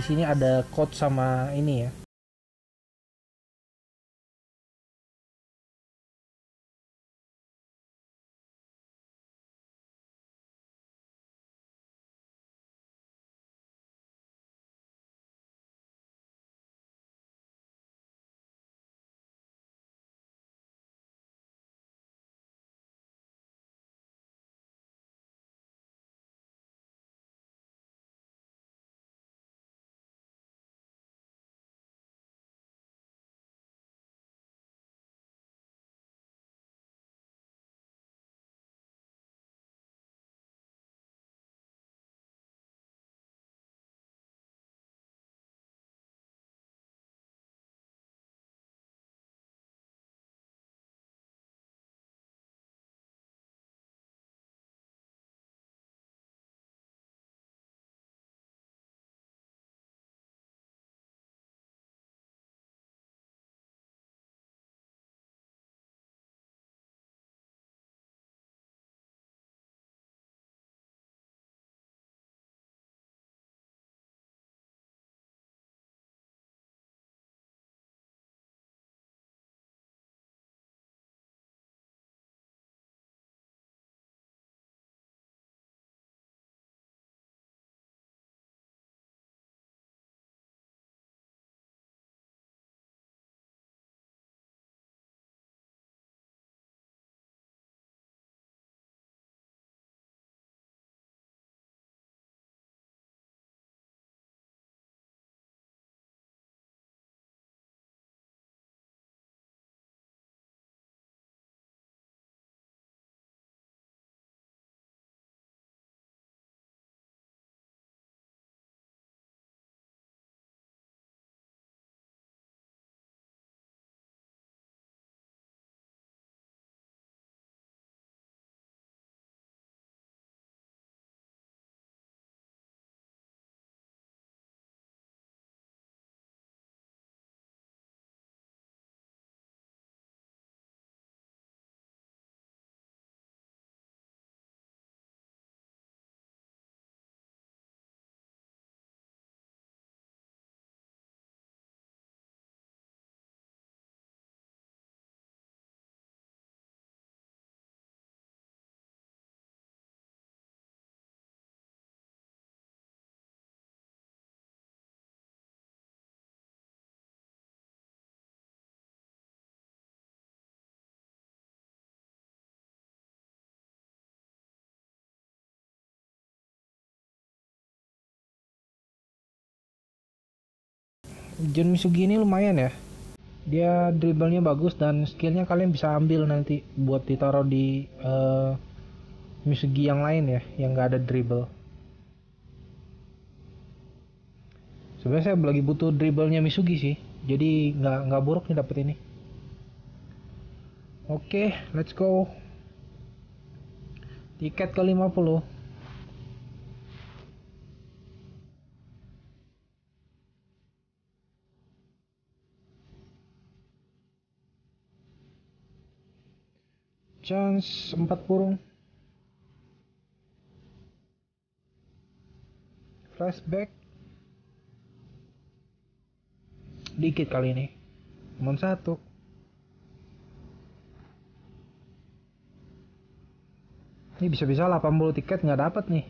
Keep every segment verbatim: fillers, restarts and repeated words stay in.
di sini ada coach sama ini ya. John Misugi ini lumayan ya, dia dribblenya bagus dan skillnya kalian bisa ambil nanti buat ditaruh di uh, Misugi yang lain ya, yang nggak ada dribble. Sebenarnya saya lagi butuh dribblenya Misugi sih, jadi nggak nggak buruk nih dapet ini. Oke, okay, let's go. Tiket ke lima puluh. Chance empat burung, flashback dikit kali ini, mon satu, ini bisa-bisa delapan puluh tiket nggak dapat nih,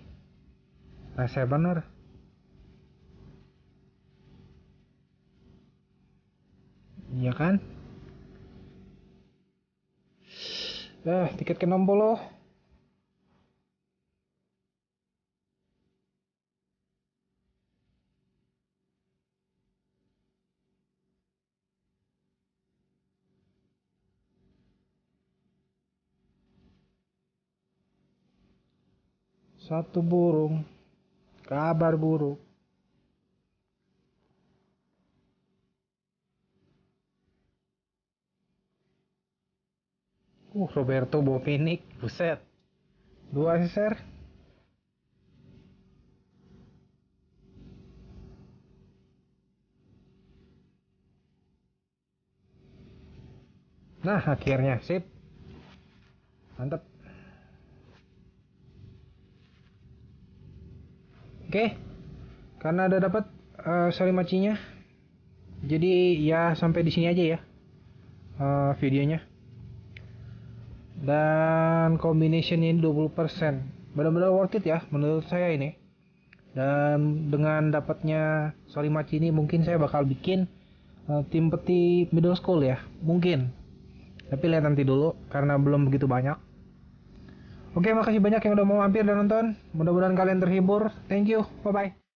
rese bener. Iya kan? Nah, tiket ke enam puluh. Satu burung. Kabar buruk. Uh, Roberto Bovinic, buset. Dua share. Nah, akhirnya sip. Mantap. Oke. Karena ada dapat uh, Sorimachinya. Jadi ya sampai di sini aja ya uh, videonya. Dan combination ini dua puluh persen. Benar-benar worth it ya menurut saya ini. Dan dengan dapatnya Sorimachi ini mungkin saya bakal bikin uh, tim peti middle school ya, mungkin. Tapi lihat nanti dulu karena belum begitu banyak. Oke, makasih banyak yang udah mau mampir dan nonton. Mudah-mudahan kalian terhibur. Thank you. Bye-bye.